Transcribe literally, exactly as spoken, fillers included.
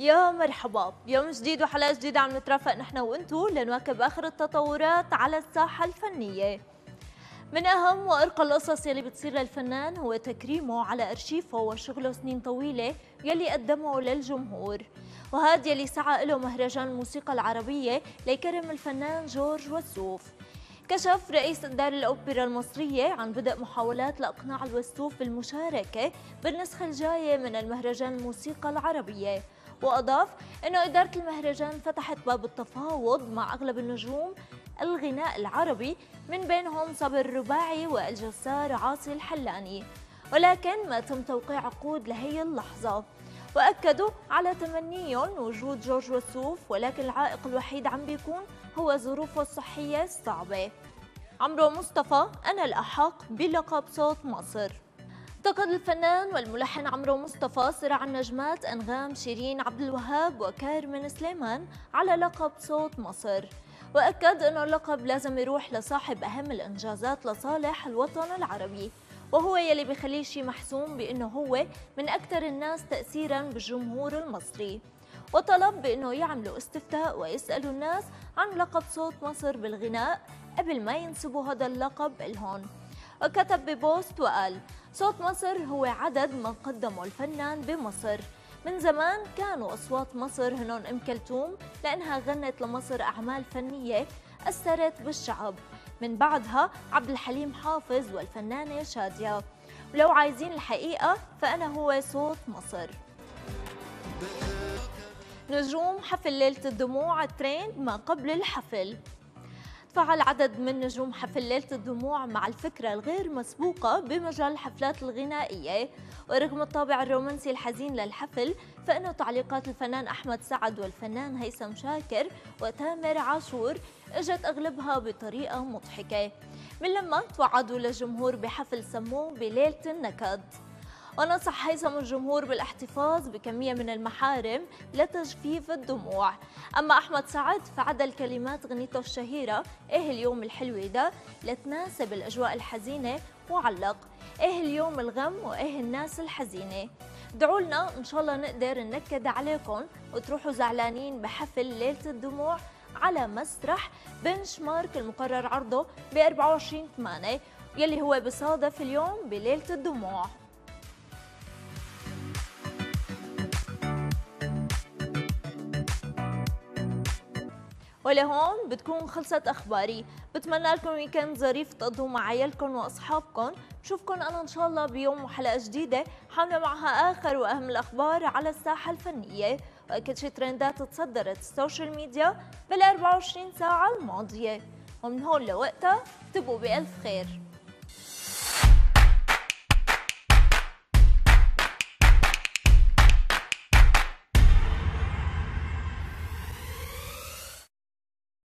يا مرحبا، يوم جديد وحلقة جديدة عم نترافق نحن وانتو لنواكب آخر التطورات على الساحة الفنية. من أهم وأرقى القصص يلي بتصير للفنان هو تكريمه على أرشيفه وشغله سنين طويلة يلي قدمه للجمهور، وهاد يلي سعى له مهرجان الموسيقى العربية ليكرم الفنان جورج وسوف. كشف رئيس دار الأوبرا المصرية عن بدء محاولات لإقناع الوسوف بالمشاركة بالنسخة الجاية من المهرجان الموسيقى العربية، وأضاف أنه إدارة المهرجان فتحت باب التفاوض مع أغلب النجوم الغناء العربي من بينهم صابر الرباعي والجسار عاصي الحلاني، ولكن ما تم توقيع عقود لهي اللحظة. وأكدوا على تمنيهم وجود جورج وسوف، ولكن العائق الوحيد عم بيكون هو ظروفه الصحية الصعبة. عمرو مصطفى أنا الأحق بلقب صوت مصر. انتقد الفنان والملحن عمرو مصطفى صراع النجمات انغام شيرين عبد الوهاب وكارمن سليمان على لقب صوت مصر، واكد انه اللقب لازم يروح لصاحب اهم الانجازات لصالح الوطن العربي، وهو يلي بخليه شيء محسوم بانه هو من اكثر الناس تاثيرا بالجمهور المصري، وطلب بانه يعملوا استفتاء ويسالوا الناس عن لقب صوت مصر بالغناء قبل ما ينسبوا هذا اللقب الهون. وكتب ببوست وقال: صوت مصر هو عدد من قدموا الفنان بمصر. من زمان كانوا أصوات مصر هنون أم كلثوم لأنها غنت لمصر أعمال فنية أثرت بالشعب، من بعدها عبد الحليم حافظ والفنانة شادية، ولو عايزين الحقيقة فأنا هو صوت مصر. نجوم حفل ليلة الدموع ترند ما قبل الحفل. تفاعل عدد من نجوم حفل ليلة الدموع مع الفكرة الغير مسبوقة بمجال الحفلات الغنائية، ورغم الطابع الرومانسي الحزين للحفل فإنه تعليقات الفنان أحمد سعد والفنان هيثم شاكر وتامر عاشور اجت أغلبها بطريقة مضحكة، من لما توعدوا للجمهور بحفل سموه بليلة النكد. ونصح هيثم الجمهور بالاحتفاظ بكمية من المحارم لتجفيف الدموع، أما أحمد سعد فعدل كلمات غنيته الشهيرة إيه اليوم الحلو ده لتناسب الأجواء الحزينة، وعلق إيه اليوم الغم وإيه الناس الحزينة، ادعوا لنا إن شاء الله نقدر ننكد عليكم وتروحوا زعلانين بحفل ليلة الدموع على مسرح بنش مارك المقرر عرضه ب أربعة وعشرين ثمانية يلي هو بصادف اليوم بليلة الدموع. ولهون بتكون خلصت أخباري، بتمنى لكم ويكند ظريف تقضوا مع عيالكم وأصحابكم، بشوفكم أنا إن شاء الله بيوم وحلقة جديدة حاملة معها آخر وأهم الأخبار على الساحة الفنية، وأكد شي ترندات تصدرت السوشيال ميديا بال أربعة وعشرين ساعة الماضية، ومن هون لوقتها تبقوا بألف خير.